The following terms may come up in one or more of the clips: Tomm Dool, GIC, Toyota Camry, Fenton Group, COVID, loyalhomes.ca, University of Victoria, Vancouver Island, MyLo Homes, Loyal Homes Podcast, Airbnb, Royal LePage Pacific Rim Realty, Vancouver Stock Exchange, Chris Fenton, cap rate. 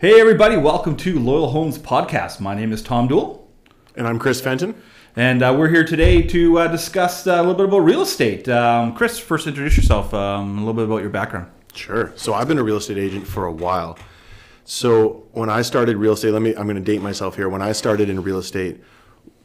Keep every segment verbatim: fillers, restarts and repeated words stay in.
Hey everybody, welcome to Loyal Homes Podcast. My name is Tomm Dool. And I'm Chris Fenton. And uh, we're here today to uh, discuss uh, a little bit about real estate. Um, Chris, first introduce yourself, um, a little bit about your background. Sure. So I've been a real estate agent for a while. So when I started real estate, let me, I'm going to date myself here. When I started in real estate,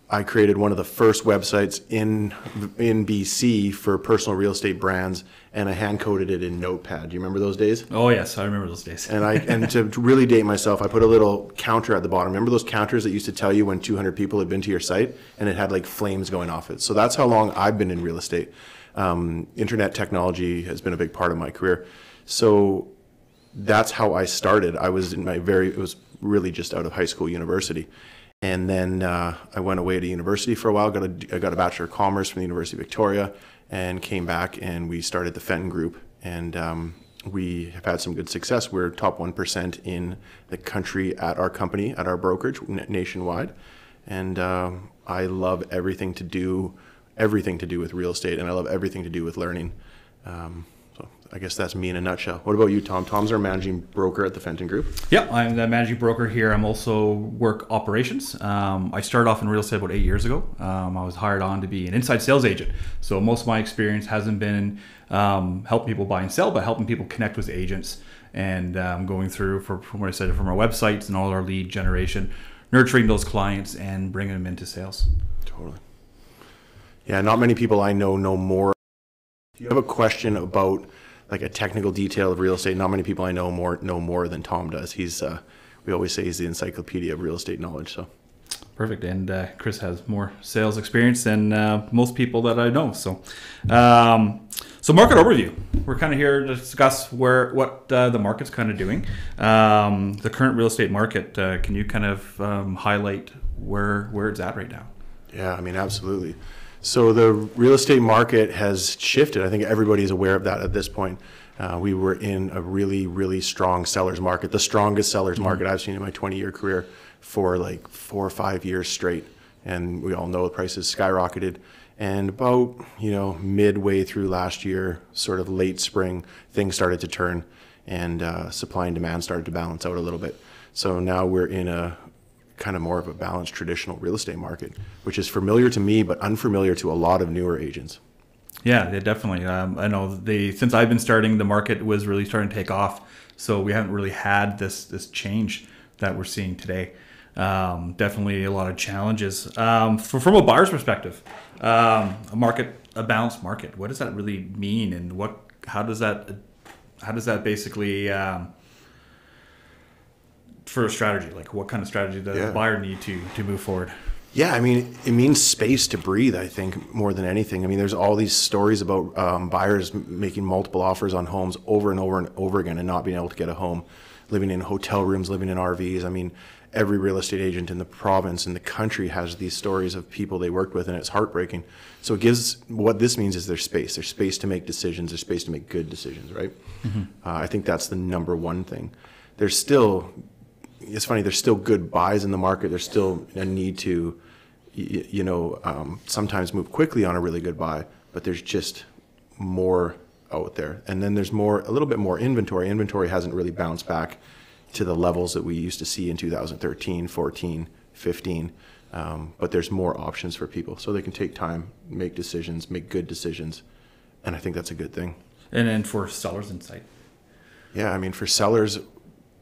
I created one of the first websites in in B C for personal real estate brands, and I hand-coded it in Notepad. Do you remember those days? Oh, yes. I remember those days. and I and to really date myself, I put a little counter at the bottom. Remember those counters that used to tell you when two hundred people had been to your site, and it had like flames going off it? So that's how long I've been in real estate. Um, internet technology has been a big part of my career. So that's how I started. I was in my very, it was really just out of high school, university. And then uh, I went away to university for a while, got a, I got a Bachelor of Commerce from the University of Victoria, and came back and we started the Fenton Group. And um, we have had some good success. We're top one percent in the country at our company, at our brokerage, nationwide. And um, I love everything to do, everything to do with real estate, and I love everything to do with learning. Um, I guess that's me in a nutshell. What about you, Tom? Tom's our managing broker at the Fenton Group. Yeah, I'm the managing broker here. I'm also work operations. Um, I started off in real estate about eight years ago. Um, I was hired on to be an inside sales agent. So most of my experience hasn't been um, helping people buy and sell, but helping people connect with agents and um, going through, for, from what I said, from our websites and all our lead generation, nurturing those clients and bringing them into sales. Totally. Yeah, not many people I know know more. If you have a question about like a technical detail of real estate, not many people I know more know more than Tom does. He's, uh, we always say he's the encyclopedia of real estate knowledge. So perfect. And uh, Chris has more sales experience than uh, most people that I know. So, um, so market overview. We're kind of here to discuss where what uh, the market's kind of doing. Um, the current real estate market. Uh, can you kind of um, highlight where where it's at right now? Yeah, I mean, absolutely. So the real estate market has shifted. I think everybody is aware of that at this point. Uh, we were in a really, really strong seller's market, the strongest seller's market I've seen in my twenty-year career for like four or five years straight. And we all know the prices skyrocketed. And about, you know, midway through last year, sort of late spring, things started to turn and uh, supply and demand started to balance out a little bit. So now we're in a kind of more of a balanced traditional real estate market, which is familiar to me, but unfamiliar to a lot of newer agents. Yeah, yeah definitely. Um, I know they, since I've been starting, the market was really starting to take off. So we haven't really had this, this change that we're seeing today. Um, definitely a lot of challenges. Um, for, from a buyer's perspective, um, a market, a balanced market, what does that really mean? And what, how does that, how does that basically, um, for a strategy, like what kind of strategy does yeah. the buyer need to to move forward? Yeah, I mean, it means space to breathe, I think, more than anything. I mean, there's all these stories about um, buyers making multiple offers on homes over and over and over again and not being able to get a home, living in hotel rooms, living in R Vs. I mean, every real estate agent in the province and the country has these stories of people they worked with, and it's heartbreaking. So it gives, what this means is there's space. There's space to make decisions. There's space to make good decisions, right? Mm-hmm. uh, I think that's the number one thing. There's still... It's funny, there's still good buys in the market. There's still a need to, you know, um, sometimes move quickly on a really good buy, but there's just more out there. And then there's more, a little bit more inventory. Inventory hasn't really bounced back to the levels that we used to see in two thousand thirteen, fourteen, fifteen, um, but there's more options for people. So they can take time, make decisions, make good decisions. And I think that's a good thing. And then for sellers insight. Yeah, I mean, for sellers,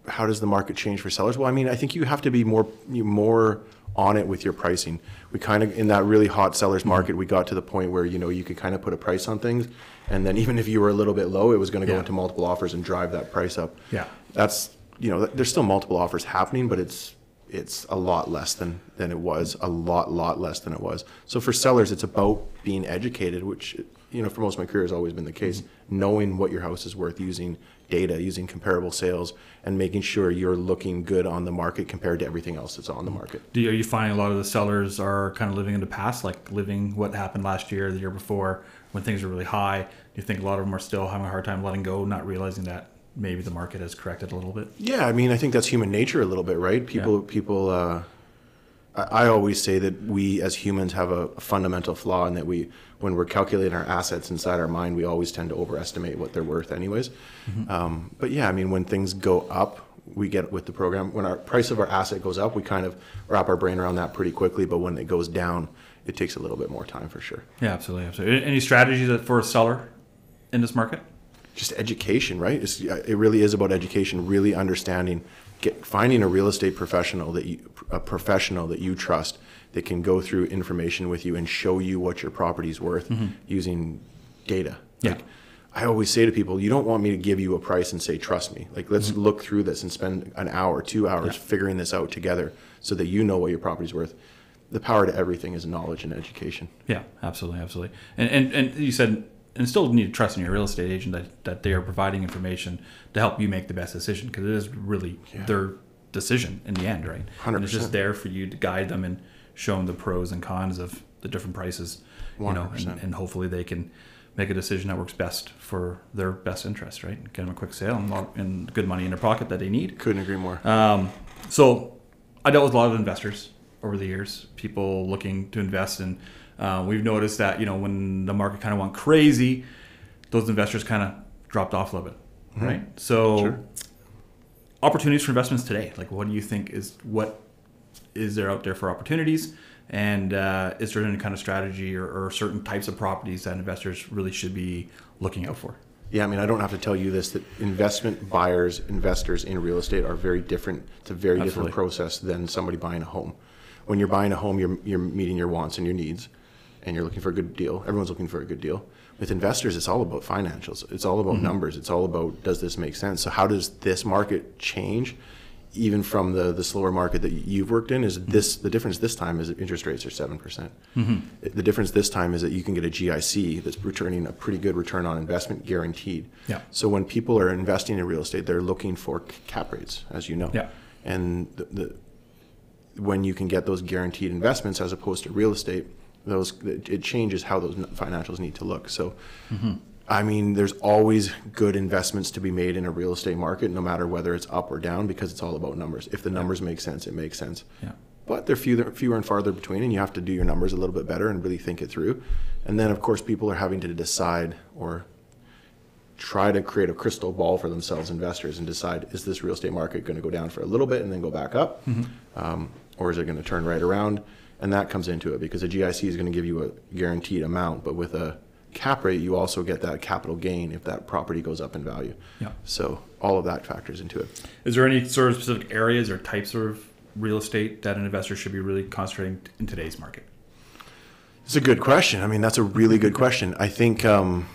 how does the market change for sellers? Well, I mean, I think you have to be more more on it with your pricing. We kind of, in that really hot seller's market, we got to the point where, you know, you could kind of put a price on things. And then even if you were a little bit low, it was going to go yeah. into multiple offers and drive that price up. Yeah. That's, you know, there's still multiple offers happening, but it's it's a lot less than, than it was, a lot, lot less than it was. So for sellers, it's about being educated, which, you know, for most of my career has always been the case, mm-hmm. knowing what your house is worth, using data, using comparable sales, and making sure you're looking good on the market compared to everything else that's on the market. Do you, are you finding a lot of the sellers are kind of living in the past, like living what happened last year, the year before, when things were really high? Do you think a lot of them are still having a hard time letting go, not realizing that maybe the market has corrected a little bit? Yeah, I mean, I think that's human nature a little bit, right? People, yeah. people, uh, I always say that we as humans have a fundamental flaw in that we, when we're calculating our assets inside our mind, we always tend to overestimate what they're worth anyways. Mm-hmm. Um, but yeah, I mean, when things go up, we get with the program. When our price of our asset goes up, we kind of wrap our brain around that pretty quickly. But when it goes down, it takes a little bit more time for sure. Yeah, absolutely. absolutely. Any strategies for a seller in this market? Just education, right? It's, it really is about education, really understanding Get, finding a real estate professional that you, a professional that you trust that can go through information with you and show you what your property's worth mm-hmm. using data. Yeah. Like, I always say to people, you don't want me to give you a price and say, trust me. Like, let's mm-hmm. look through this and spend an hour, two hours yeah. figuring this out together so that you know what your property's worth. The power to everything is knowledge and education. Yeah, absolutely, absolutely. And and, and you said, and still need to trust in your real estate agent that, that they are providing information to help you make the best decision, because it is really yeah. their decision in the end, right? one hundred percent. And it's just there for you to guide them and show them the pros and cons of the different prices, you one hundred percent. know, and, and hopefully they can make a decision that works best for their best interest, right? Get them a quick sale and, and good money in their pocket that they need. Couldn't agree more. Um, so I dealt with a lot of investors over the years, people looking to invest in. Uh, we've noticed that, you know, when the market kind of went crazy, those investors kind of dropped off a little bit, mm-hmm. right? So sure. opportunities for investments today, like what do you think is, what is there out there for opportunities? And uh, is there any kind of strategy or, or certain types of properties that investors really should be looking out for? Yeah, I mean, I don't have to tell you this, that investment buyers, investors in real estate are very different. It's a very Absolutely. different process than somebody buying a home. When you're buying a home, you're, you're meeting your wants and your needs, and you're looking for a good deal. Everyone's looking for a good deal. With investors, it's all about financials. It's all about mm-hmm. numbers. It's all about, does this make sense? So how does this market change, even from the, the slower market that you've worked in? Is mm-hmm. this the difference this time is that interest rates are seven percent. Mm-hmm. The difference this time is that you can get a G I C that's returning a pretty good return on investment, guaranteed. Yeah. So when people are investing in real estate, they're looking for cap rates, as you know. Yeah. And the, the when you can get those guaranteed investments as opposed to real estate, those it changes how those financials need to look. So, mm-hmm. I mean, there's always good investments to be made in a real estate market, no matter whether it's up or down, because it's all about numbers. If the numbers yeah. make sense, it makes sense. Yeah. But they're fewer, fewer and farther between, and you have to do your numbers a little bit better and really think it through. And then, of course, people are having to decide or try to create a crystal ball for themselves, investors, and decide, is this real estate market going to go down for a little bit and then go back up? Mm-hmm. Um, or is it going to turn right around? And that comes into it, because a G I C is going to give you a guaranteed amount, but with a cap rate, you also get that capital gain if that property goes up in value. Yeah. So all of that factors into it. Is there any sort of specific areas or types of real estate that an investor should be really concentrating in today's market? It's a good question. I mean, that's a really good question. I think um,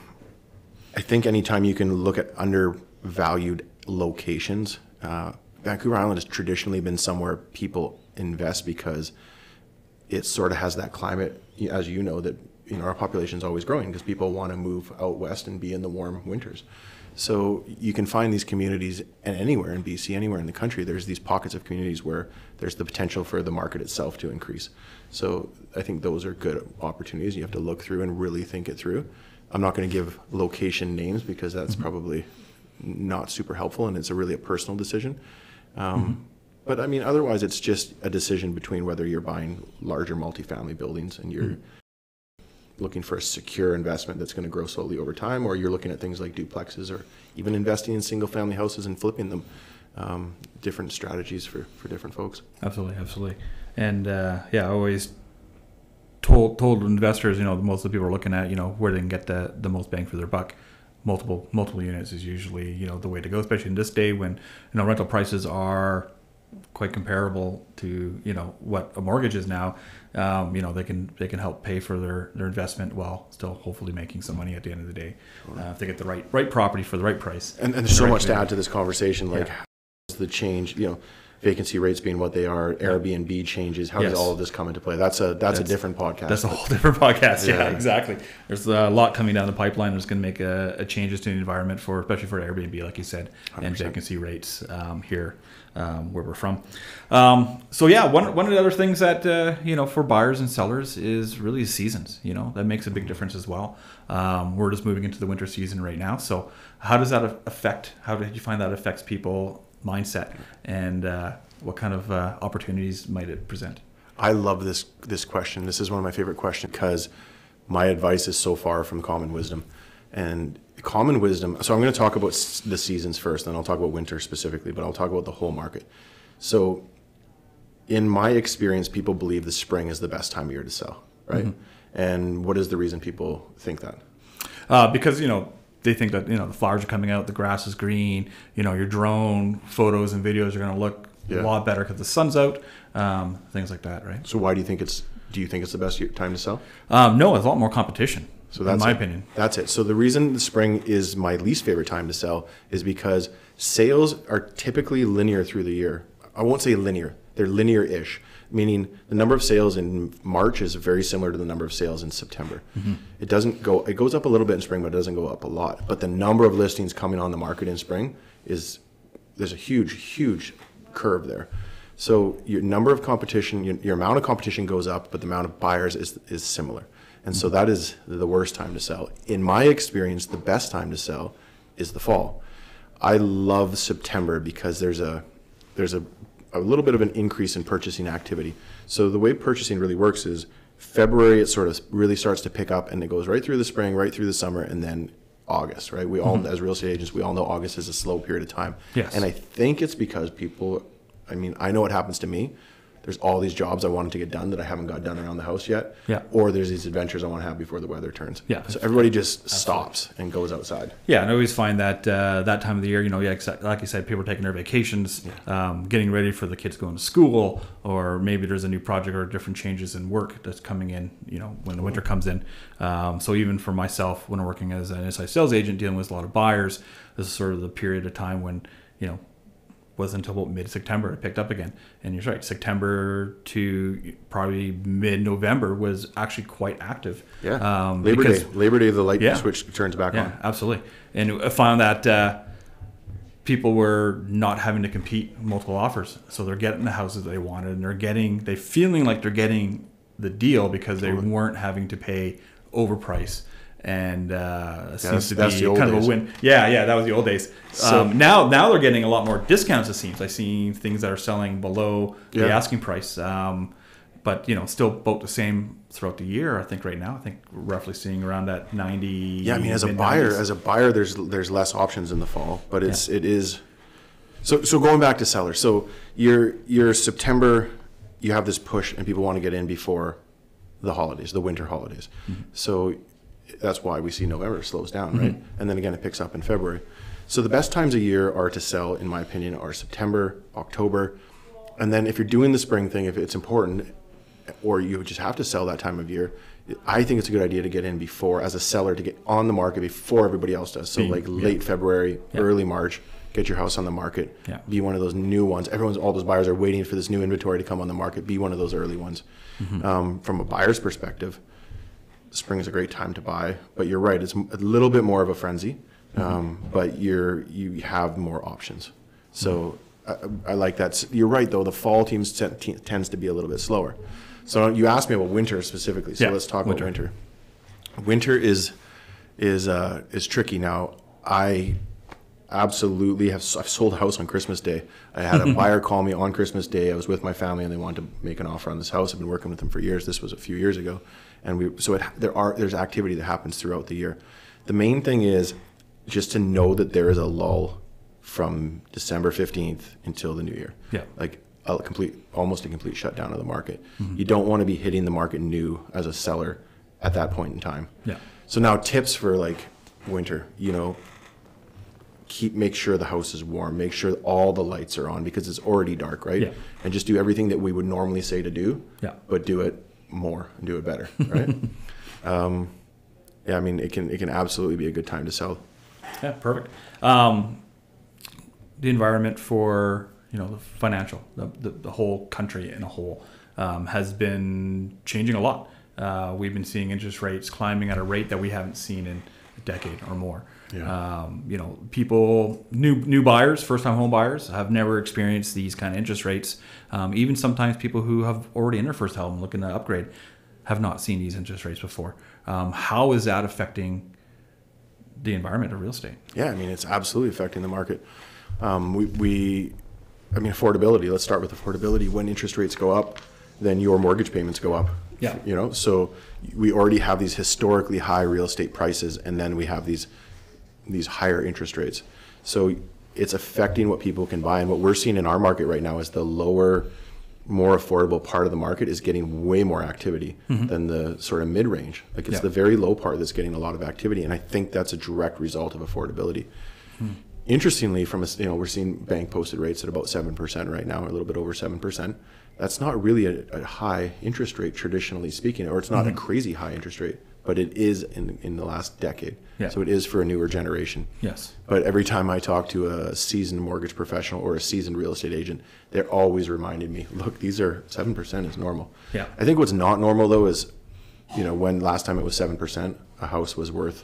I think anytime you can look at undervalued locations, uh, Vancouver Island has traditionally been somewhere people invest because it sort of has that climate, as you know, that you know our population is always growing because people want to move out west and be in the warm winters. So you can find these communities, and anywhere in B C, anywhere in the country, there's these pockets of communities where there's the potential for the market itself to increase. So I think those are good opportunities. You have to look through and really think it through. I'm not going to give location names because that's mm-hmm. probably not super helpful, and it's a really a personal decision. Um, mm-hmm. But I mean, otherwise, it's just a decision between whether you're buying larger multifamily buildings and you're mm-hmm. looking for a secure investment that's going to grow slowly over time, or you're looking at things like duplexes, or even investing in single-family houses and flipping them. Um, different strategies for, for different folks. Absolutely, absolutely. And uh, yeah, I always told told investors, you know, most of the people are looking at, you know, where they can get the the most bang for their buck. Multiple multiple units is usually, you know, the way to go, especially in this day when, you know, rental prices are quite comparable to, you know, what a mortgage is now. Um, you know, they can they can help pay for their, their investment while still hopefully making some money at the end of the day, uh, if they get the right right property for the right price. And, and there's so much to add to this conversation, like yeah. how's the change, you know, vacancy rates being what they are, Airbnb changes, how yes. does all of this come into play? That's a that's, that's a different podcast. That's a whole different podcast. Yeah, yeah, exactly. There's a lot coming down the pipeline that's going to make a, a changes to the environment, for especially for Airbnb, like you said, one hundred percent. And vacancy rates um, here um, where we're from. Um, so yeah, one one of the other things that uh, you know, for buyers and sellers is really seasons. You know, that makes a big difference as well. Um, we're just moving into the winter season right now. So how does that affect? How did you find that affects people? Mindset and uh, what kind of uh, opportunities might it present? I love this this question. This is one of my favorite questions because my advice is so far from common wisdom. And common wisdom, so I'm going to talk about the seasons first, then I'll talk about winter specifically, but I'll talk about the whole market. So in my experience, people believe the spring is the best time of year to sell, right? Mm-hmm. And what is the reason people think that? Uh, because, you know, they think that, you know, the flowers are coming out, the grass is green, you know, your drone photos and videos are going to look yeah. a lot better because the sun's out, um, things like that, right? So why do you think it's, do you think it's the best time to sell? Um, no, there's a lot more competition. So that's in my it. opinion. That's it. So the reason the spring is my least favorite time to sell is because sales are typically linear through the year. I won't say linear. They're linear-ish, meaning the number of sales in March is very similar to the number of sales in September. Mm-hmm. It doesn't go, it goes up a little bit in spring, but it doesn't go up a lot. But the number of listings coming on the market in spring is, there's a huge, huge curve there. So your number of competition, your, your amount of competition goes up, but the amount of buyers is, is similar. And mm-hmm. so that is the worst time to sell. In my experience, the best time to sell is the fall. I love September because there's a, there's a, a little bit of an increase in purchasing activity. So the way purchasing really works is February, it sort of really starts to pick up and it goes right through the spring, right through the summer, and then August, right? We all, mm-hmm. as real estate agents, we all know August is a slow period of time. Yes. And I think it's because people, I mean, I know what happens to me. There's all these jobs I wanted to get done that I haven't got done around the house yet. Yeah. Or there's these adventures I want to have before the weather turns. Yeah. So everybody just Absolutely. stops and goes outside. Yeah. And I always find that uh, that time of the year, you know, yeah, like you said, people are taking their vacations, yeah. um, getting ready for the kids going to school, or maybe there's a new project or different changes in work that's coming in, you know, when the winter comes in. Um, so even for myself, when I'm working as an inside sales agent dealing with a lot of buyers, this is sort of the period of time when, you know, was until about mid-September it picked up again. And you're right, September to probably mid-November was actually quite active. Yeah, um, Labor because, Day. Labor Day, the light yeah, switch turns back yeah, on. Yeah, absolutely. And I found that uh, people were not having to compete multiple offers. So they're getting the houses they wanted and they're getting, they're feeling like they're getting the deal because they totally. weren't having to pay overprice. And uh, it seems to be kind of a win. Yeah, yeah, that was the old days. So, um, now, now they're getting a lot more discounts. It seems I've seen things that are selling below yeah. the asking price, um, but you know, still about the same throughout the year. I think right now, I think we're roughly seeing around that ninety. Yeah, I mean, as a buyer, as a buyer, there's there's less options in the fall, but it's yeah. it is. So so going back to sellers, so your your September, you have this push, and people want to get in before the holidays, the winter holidays. Mm-hmm. So that's why we see November slows down, right? Mm-hmm. And then again, it picks up in February. So the best times a year are to sell, in my opinion, are September, October. And then if you're doing the spring thing, if it's important, or you just have to sell that time of year, I think it's a good idea to get in before, as a seller, to get on the market before everybody else does. So be, like late yeah. February, yeah. early March, get your house on the market, yeah. be one of those new ones. Everyone's, all those buyers are waiting for this new inventory to come on the market, be one of those early ones. Mm-hmm. Um, from a buyer's perspective, spring is a great time to buy, but you're right, it's a little bit more of a frenzy, um, mm-hmm. but you're you have more options. So mm-hmm. I, I like that. You're right, though, the fall teams t- t- tends to be a little bit slower. So you asked me about winter specifically, so yeah, let's talk winter. about winter. Winter is is uh, is tricky now. I absolutely have I've sold a house on Christmas Day. I had a buyer call me on Christmas Day. I was with my family and they wanted to make an offer on this house. I've been working with them for years. This was a few years ago. And we, so it, there are there's activity that happens throughout the year. The main thing is just to know that there is a lull from December fifteenth until the new year. Yeah, like a complete, almost a complete shutdown of the market. Mm-hmm. You don't want to be hitting the market new as a seller at that point in time. Yeah. So now tips for like winter, you know, keep make sure the house is warm, make sure all the lights are on because it's already dark, right? Yeah. And just do everything that we would normally say to do, yeah. but do it more and do it better, right? um yeah I mean it can it can absolutely be a good time to sell. Yeah, perfect. Um the environment for, you know, the financial, the, the, the whole country in a whole um has been changing a lot. Uh we've been seeing interest rates climbing at a rate that we haven't seen in a decade or more. Yeah. Um you know, people, new new buyers, first-time home buyers have never experienced these kind of interest rates. Um even sometimes people who have already in their first home looking to upgrade have not seen these interest rates before. Um how is that affecting the environment of real estate? Yeah, I mean, it's absolutely affecting the market. Um we, we I mean, affordability, let's start with affordability. When interest rates go up, then your mortgage payments go up. Yeah. You know, so we already have these historically high real estate prices, and then we have these these higher interest rates. So it's affecting what people can buy. And what we're seeing in our market right now is the lower, more affordable part of the market is getting way more activity mm-hmm. than the sort of mid-range. Like it's yeah. the very low part that's getting a lot of activity. And I think that's a direct result of affordability. Mm-hmm. Interestingly, from a, you know, we're seeing bank posted rates at about seven percent right now, a little bit over seven percent. That's not really a, a high interest rate, traditionally speaking, or it's not mm-hmm. a crazy high interest rate, but it is in in the last decade. Yeah. So it is for a newer generation. Yes. But every time I talk to a seasoned mortgage professional or a seasoned real estate agent, they're always reminding me, look, these are seven percent is normal. Yeah. I think what's not normal though is, you know, when last time it was seven percent, a house was worth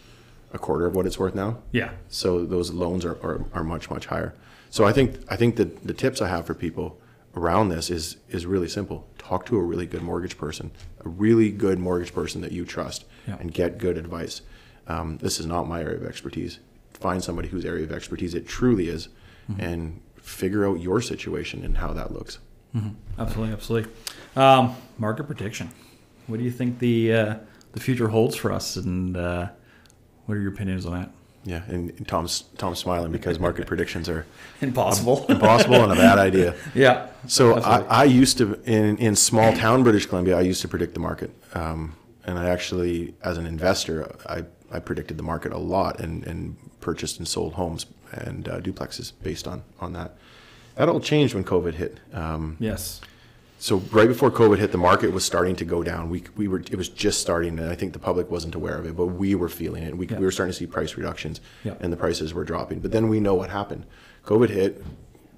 a quarter of what it's worth now. Yeah. So those loans are, are, are much, much higher. So I think I think the, the tips I have for people around this is is really simple. Talk to a really good mortgage person, a really good mortgage person that you trust, yeah. and get good advice. Um, this is not my area of expertise. Find somebody whose area of expertise it truly is, mm-hmm. and figure out your situation and how that looks. Mm-hmm. Absolutely, absolutely. Um, market prediction. What do you think the uh, the future holds for us, and uh, what are your opinions on that? Yeah, and Tom's Tom's smiling because market predictions are impossible, a, impossible, and a bad idea. Yeah. So I, I used to in in small town British Columbia, I used to predict the market, um, and I actually, as an investor, I, I predicted the market a lot and and purchased and sold homes and uh, duplexes based on on that. That all changed when COVID hit. Um, yes. So right before COVID hit, the market was starting to go down. We we were it was just starting, and I think the public wasn't aware of it, but we were feeling it. We yeah. we were starting to see price reductions, yeah. and the prices were dropping. But then we know what happened. COVID hit.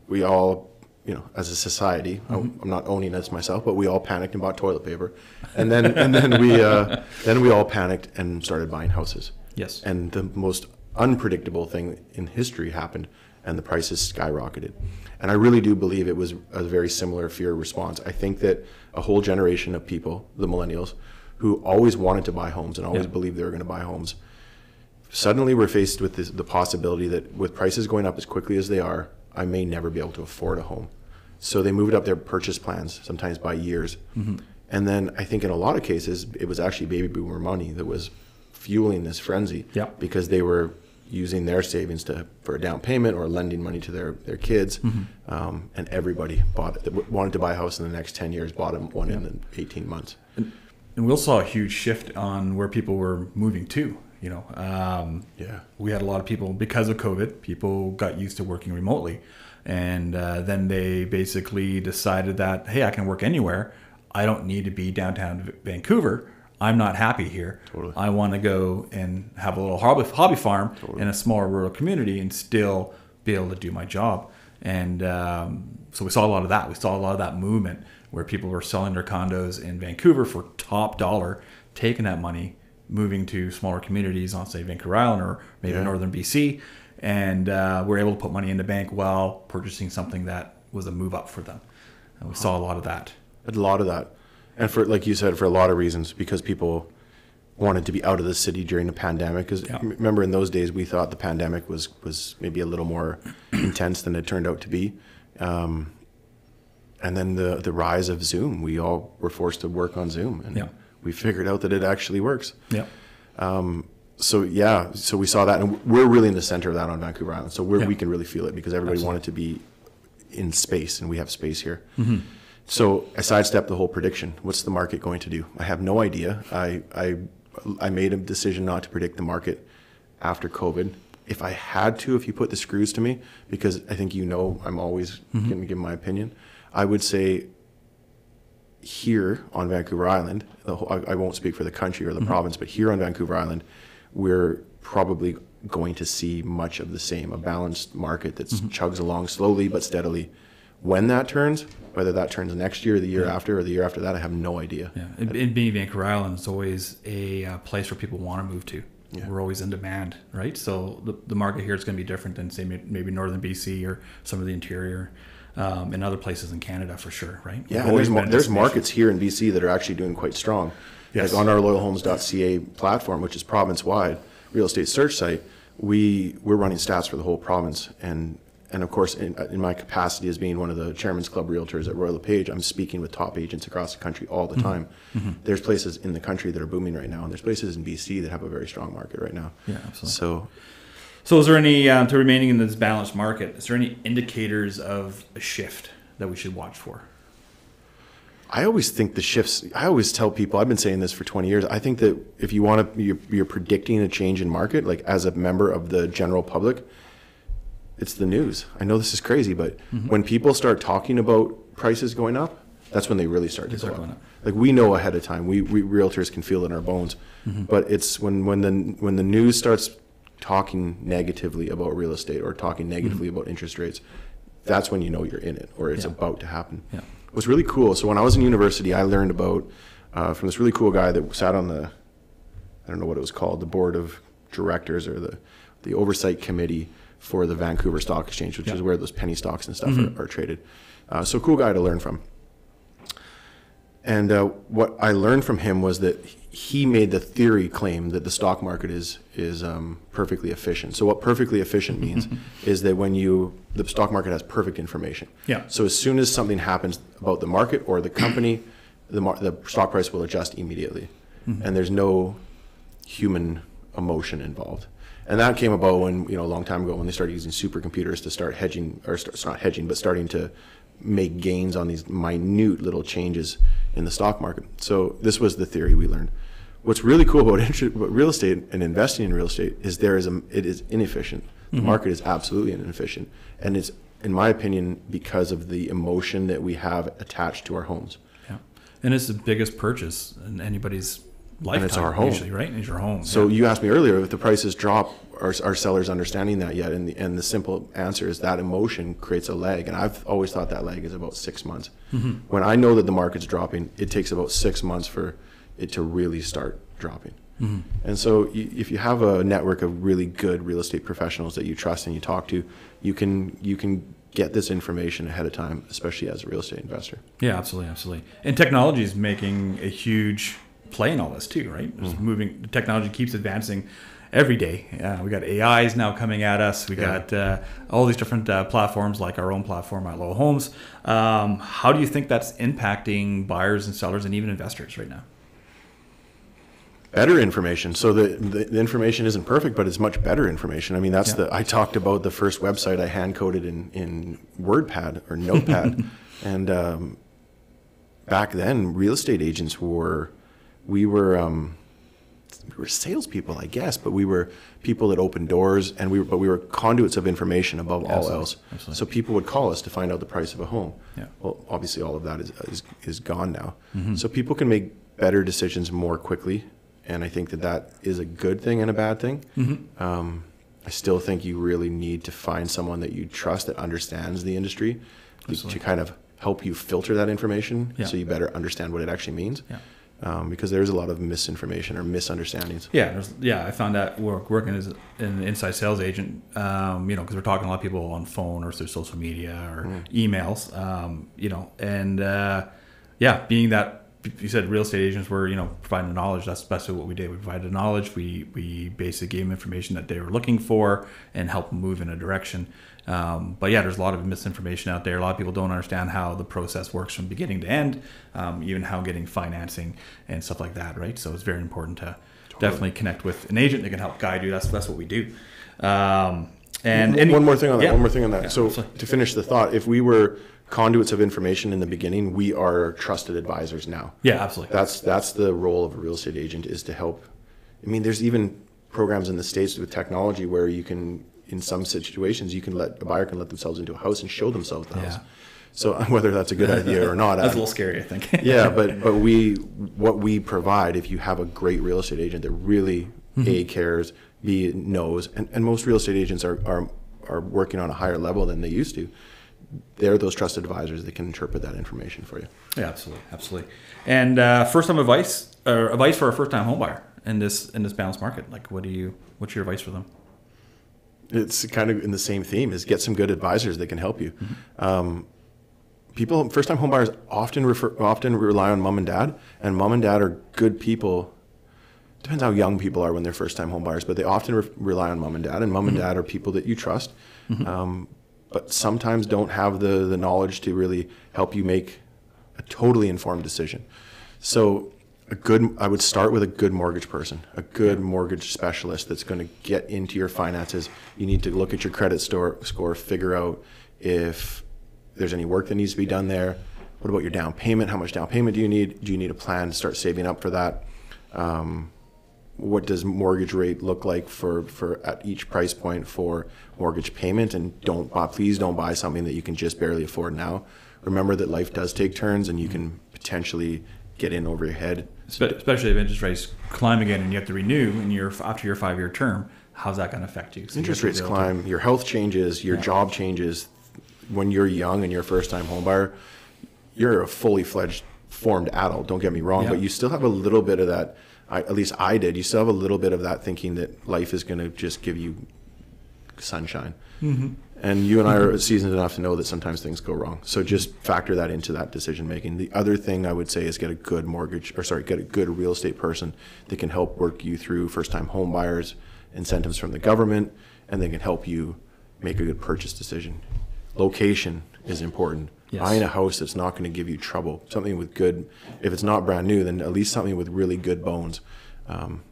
We all, you know, as a society, mm-hmm. I'm not owning this myself, but we all panicked and bought toilet paper, and then and then we uh, then we all panicked and started buying houses. Yes. And the most unpredictable thing in history happened, and the prices skyrocketed. And I really do believe it was a very similar fear response. I think that a whole generation of people, the millennials, who always wanted to buy homes and always yeah. believed they were going to buy homes, suddenly were faced with this, the possibility that with prices going up as quickly as they are, I may never be able to afford a home. So they moved up their purchase plans, sometimes by years. Mm-hmm. And then I think in a lot of cases, it was actually baby boomer money that was fueling this frenzy yeah. because they were using their savings to for a down payment or lending money to their their kids, mm-hmm. um, and everybody bought it. Wanted to buy a house in the next ten years, bought one yeah. in eighteen months. And, and we all saw a huge shift on where people were moving to. You know, um, yeah, we had a lot of people because of COVID. People got used to working remotely, and uh, then they basically decided that, hey, I can work anywhere. I don't need to be downtown Vancouver. I'm not happy here. Totally. I want to go and have a little hobby, hobby farm totally. in a smaller rural community and still be able to do my job. And um, so we saw a lot of that. We saw a lot of that movement where people were selling their condos in Vancouver for top dollar, taking that money, moving to smaller communities on, say, Vancouver Island or maybe yeah. northern B C. And uh, we're able to put money in the bank while purchasing something that was a move up for them. And we saw a lot of that. A lot of that. And for, like you said, for a lot of reasons, because people wanted to be out of the city during the pandemic. Because yeah. remember, in those days, we thought the pandemic was was maybe a little more intense than it turned out to be. Um, and then the the rise of Zoom, we all were forced to work on Zoom, and yeah. we figured out that it actually works. Yeah. Um, so yeah, so we saw that, and we're really in the center of that on Vancouver Island. So we're, yeah. we can really feel it because everybody Absolutely. wanted to be in space, and we have space here. Mm-hmm. So I sidestepped the whole prediction. What's the market going to do? I have no idea. I, I I made a decision not to predict the market after COVID. If I had to, if you put the screws to me, because I think, you know, I'm always mm-hmm. going to give my opinion, I would say here on Vancouver Island, the whole, I, I won't speak for the country or the mm-hmm. province, but here on Vancouver Island, we're probably going to see much of the same, a balanced market that mm-hmm. chugs along slowly but steadily. When that turns, whether that turns next year, the year yeah. after, or the year after that, I have no idea. Yeah, it, it being Vancouver Island, it's always a uh, place where people want to move to. Yeah. We're always in demand, right? So the, the market here is going to be different than, say, maybe northern B C or some of the interior um, and other places in Canada for sure, right? Yeah, there's, ma- there's markets here in B C that are actually doing quite strong. Yes. Like on our loyal homes dot c a platform, which is province-wide real estate search site, we, we're running stats for the whole province, and And of course, in, in my capacity as being one of the Chairman's Club Realtors at Royal LePage, I'm speaking with top agents across the country all the mm-hmm. time. Mm-hmm. There's places in the country that are booming right now, and there's places in B C that have a very strong market right now. Yeah, absolutely. So, so is there any, um, to remaining in this balanced market, is there any indicators of a shift that we should watch for? I always think the shifts, I always tell people, I've been saying this for twenty years, I think that if you want to, you're, you're predicting a change in market, like as a member of the general public, it's the news. I know this is crazy, but mm-hmm. when people start talking about prices going up, that's when they really start to go up. up. Like we know ahead of time, we, we realtors can feel it in our bones, mm-hmm. but it's when, when, the, when the news starts talking negatively about real estate or talking negatively mm-hmm. about interest rates, that's when you know you're in it or it's yeah. about to happen. Yeah. What's really cool, so when I was in university, I learned about, uh, from this really cool guy that sat on the, I don't know what it was called, the board of directors or the, the oversight committee for the Vancouver Stock Exchange, which yeah. is where those penny stocks and stuff mm-hmm. are, are traded. Uh, so cool guy to learn from. And uh, what I learned from him was that he made the theory claim that the stock market is is um, perfectly efficient. So what perfectly efficient means is that when you, the stock market has perfect information. Yeah. So as soon as something happens about the market or the company, the, mar- the stock price will adjust immediately. Mm-hmm. And there's no human emotion involved. And that came about when, you know, a long time ago when they started using supercomputers to start hedging, or start, not hedging, but starting to make gains on these minute little changes in the stock market. So this was the theory we learned. What's really cool about, interest, about real estate and investing in real estate is there is a, it is inefficient. The mm-hmm. market is absolutely inefficient. And it's, in my opinion, because of the emotion that we have attached to our homes. Yeah. And it's the biggest purchase in anybody's lifetime. And it's our home. Usually, right? It's your home. So yeah. you asked me earlier, if the prices drop, are, are sellers understanding that yet? And the, and the simple answer is that emotion creates a lag. And I've always thought that lag is about six months. Mm-hmm. When I know that the market's dropping, it takes about six months for it to really start dropping. Mm-hmm. And so you, if you have a network of really good real estate professionals that you trust and you talk to, you can you can get this information ahead of time, especially as a real estate investor. Yeah, absolutely, absolutely. And technology is making a huge play in all this too, right? Just mm-hmm. moving, technology keeps advancing every day. Uh, we got A Is now coming at us. We yeah. got uh, all these different uh, platforms like our own platform, MyLo Homes. Um, how do you think that's impacting buyers and sellers and even investors right now? Better information. So the, the, the information isn't perfect, but it's much better information. I mean, that's yeah. the, I talked about the first website I hand coded in, in WordPad or Notepad. And um, back then real estate agents were, we were, um, we were salespeople, I guess, but we were people that opened doors and we were, but we were conduits of information above absolutely. all else. Absolutely. So people would call us to find out the price of a home. Yeah. Well, obviously all of that is, is, is gone now. Mm-hmm. So people can make better decisions more quickly. And I think that that is a good thing and a bad thing. Mm-hmm. Um, I still think you really need to find someone that you trust that understands the industry to, to kind of help you filter that information yeah. so you better understand what it actually means. Yeah. Um, because there's a lot of misinformation or misunderstandings. Yeah, yeah. I found that working as an inside sales agent, um, you know, because we're talking to a lot of people on phone or through social media or mm. emails, um, you know, and uh, yeah, being that. You said real estate agents were, you know, providing the knowledge. That's basically what we did. We provided the knowledge. We we basically gave them information that they were looking for and helped move in a direction. Um, but yeah, there's a lot of misinformation out there. A lot of people don't understand how the process works from beginning to end, um, even how getting financing and stuff like that, right? So it's very important to totally. definitely connect with an agent that can help guide you. That's that's what we do. Um, and any, one more thing on that. Yeah. One more thing on that. Yeah, so absolutely. to finish the thought, if we were conduits of information in the beginning, we are trusted advisors now. Yeah, absolutely. That's that's the role of a real estate agent, is to help. I mean, there's even programs in the States with technology where you can, in some situations, you can let a buyer can let themselves into a house and show themselves the yeah. house. So whether that's a good idea or not, that's I, a little scary, I think. yeah, but but we what we provide, if you have a great real estate agent that really mm-hmm. A, cares, B, knows, and, and most real estate agents are, are are working on a higher level than they used to. They're those trusted advisors that can interpret that information for you. Yeah, absolutely, absolutely. And uh, first-time advice, or advice for a first-time home buyer in this in this balanced market. Like, what do you? What's your advice for them? It's kind of in the same theme: is get some good advisors that can help you. Mm-hmm. Um, people, first-time home buyers often refer, often rely on mom and dad, and mom and dad are good people. Depends how young people are when they're first-time home buyers, but they often re- rely on mom and dad, and mom mm-hmm. and dad are people that you trust. Mm-hmm. Um, but sometimes don't have the, the knowledge to really help you make a totally informed decision. So a good, I would start with a good mortgage person, a good mortgage specialist that's going to get into your finances. You need to look at your credit store, score, figure out if there's any work that needs to be done there. What about your down payment? How much down payment do you need? Do you need a plan to start saving up for that? Um, what does mortgage rate look like for, for at each price point for mortgage payment? And don't buy, please don't buy something that you can just barely afford now. Remember that life does take turns and you can potentially get in over your head. Especially if interest rates climb again and you have to renew and you're after your five-year term, how's that going to affect you? So interest rates climb, to... your health changes, your yeah. job changes. When you're young and you're a first-time homebuyer, you're a fully fledged formed adult, don't get me wrong, yeah. but you still have a little bit of that, I, at least I did, you still have a little bit of that thinking that life is going to just give you sunshine. Mm-hmm. And you and I are seasoned enough to know that sometimes things go wrong. So just factor that into that decision making. The other thing I would say is get a good mortgage, or sorry, get a good real estate person that can help work you through first-time home buyers, incentives from the government, and they can help you make a good purchase decision. Location is important. Yes. Buying a house that's not going to give you trouble. Something with good, if it's not brand new, then at least something with really good bones. Um,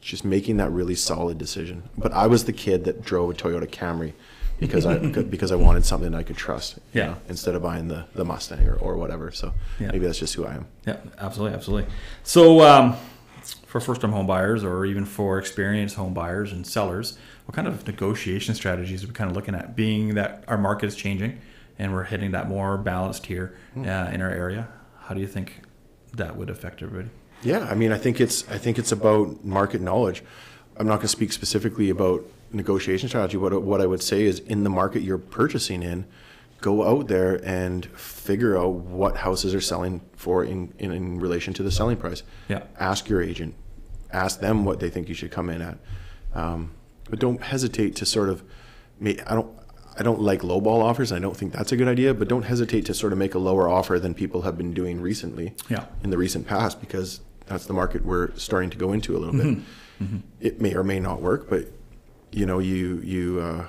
just making that really solid decision. But I was the kid that drove a Toyota Camry because I because I wanted something I could trust. Yeah. You know, instead of buying the, the Mustang or, or whatever. So yeah. maybe that's just who I am. Yeah, absolutely, absolutely. So um, for first-time home buyers or even for experienced home buyers and sellers, what kind of negotiation strategies are we kind of looking at? Being that our market is changing, and we're hitting that more balanced here uh, in our area. How do you think that would affect everybody? Yeah, I mean, I think it's I think it's about market knowledge. I'm not going to speak specifically about negotiation strategy. What what I would say is, in the market you're purchasing in, go out there and figure out what houses are selling for in, in, in relation to the selling price. Yeah. Ask your agent. Ask them what they think you should come in at. Um, but don't hesitate to sort of. I don't. I don't like lowball offers. I don't think that's a good idea, but don't hesitate to sort of make a lower offer than people have been doing recently yeah. in the recent past, because that's the market we're starting to go into a little mm-hmm. bit. Mm-hmm. It may or may not work, but you know, you, you, uh,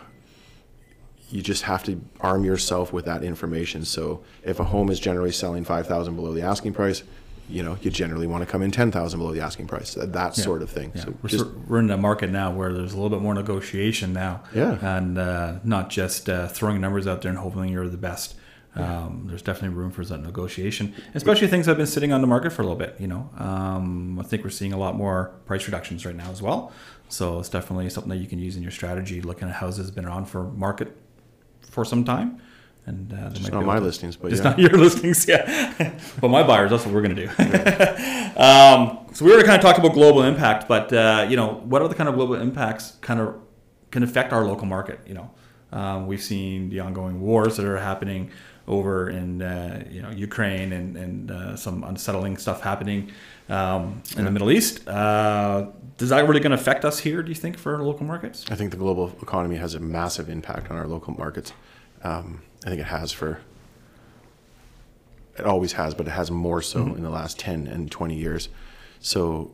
you just have to arm yourself with that information. So if a home is generally selling five thousand below the asking price, you know, you generally want to come in ten thousand below the asking price, that, that yeah. sort of thing. Yeah. So we're, just, we're in a market now where there's a little bit more negotiation now yeah. and uh, not just uh, throwing numbers out there and hoping you're the best. Um, there's definitely room for that negotiation, especially things that have been sitting on the market for a little bit. You know, um, I think we're seeing a lot more price reductions right now as well. So it's definitely something that you can use in your strategy, looking at houses that have been on for market for some time. And uh, just not my to, listings, but just yeah. not your listings, yeah. But my buyers, that's what we're going to do. Yeah. um, so we already kind of talked about global impact, but uh, you know, what are the kind of global impacts kind of can affect our local market? You know, um, we've seen the ongoing wars that are happening over in uh, you know Ukraine and and uh, some unsettling stuff happening um, in yeah. the Middle East. Uh, Is that really going to affect us here? Do you think for our local markets? I think the global economy has a massive impact on our local markets. Um, I think it has for, it always has, but it has more so mm-hmm. in the last ten and twenty years. So,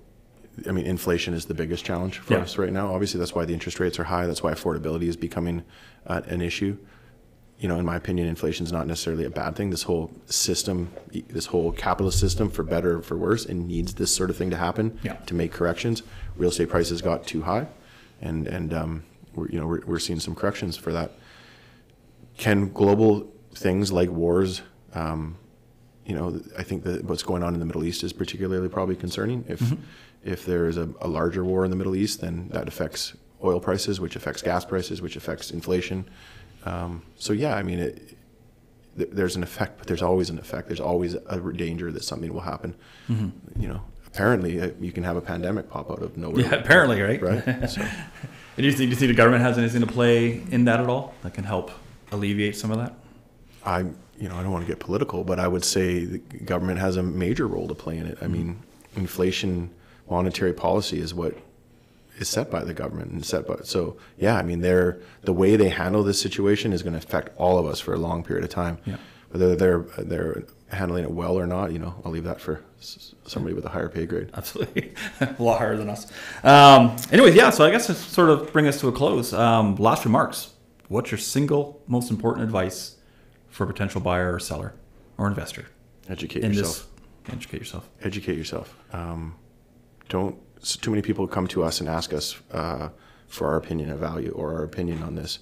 I mean, inflation is the biggest challenge for yeah. us right now. Obviously, that's why the interest rates are high. That's why affordability is becoming uh, an issue. You know, in my opinion, inflation is not necessarily a bad thing. This whole system, this whole capitalist system, for better or for worse, it needs this sort of thing to happen yeah. to make corrections. Real estate prices got too high, and, and um, we're, you know, we're, we're seeing some corrections for that. Can global things like wars, um, you know, I think that what's going on in the Middle East is particularly probably concerning. If mm-hmm. if there is a, a larger war in the Middle East, then that affects oil prices, which affects gas prices, which affects inflation. Um, so yeah, I mean, it, th- there's an effect, but there's always an effect. There's always a danger that something will happen. Mm-hmm. You know, apparently uh, you can have a pandemic pop out of nowhere. Yeah, apparently, right? Right. So. And you think, do you think the government has anything to play in that at all that can help alleviate some of that? I, you know, I don't want to get political, but I would say the government has a major role to play in it. I mm-hmm. mean, inflation, monetary policy is what is set by the government and set by. So yeah, I mean, they're the way they handle this situation is going to affect all of us for a long period of time. Yeah. Whether they're they're handling it well or not, you know, I'll leave that for somebody with a higher pay grade. Absolutely, a lot higher than us. Um, anyways, yeah. So I guess to sort of bring us to a close, um, last remarks. what's your single most important advice for a potential buyer or seller or investor? Educate in yourself. This, educate yourself. Educate yourself. Um, don't, too many people come to us and ask us uh, for our opinion of value or our opinion on this.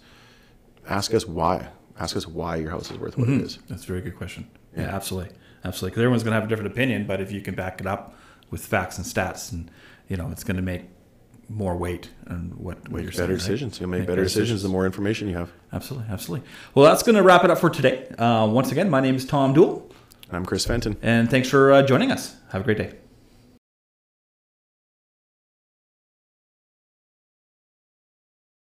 Ask us why. Ask us why your house is worth what mm-hmm. it is. That's a very good question. Yeah, yeah absolutely. Absolutely. Because everyone's going to have a different opinion, but if you can back it up with facts and stats, and you know, it's going to make more weight on what, what you're saying. Better decisions. Right? You'll make, make better, better decisions, decisions the more information you have. Absolutely. Absolutely. Well, that's going to wrap it up for today. Uh, once again, my name is Tomm Dool. And I'm Chris Fenton. And thanks for uh, joining us. Have a great day.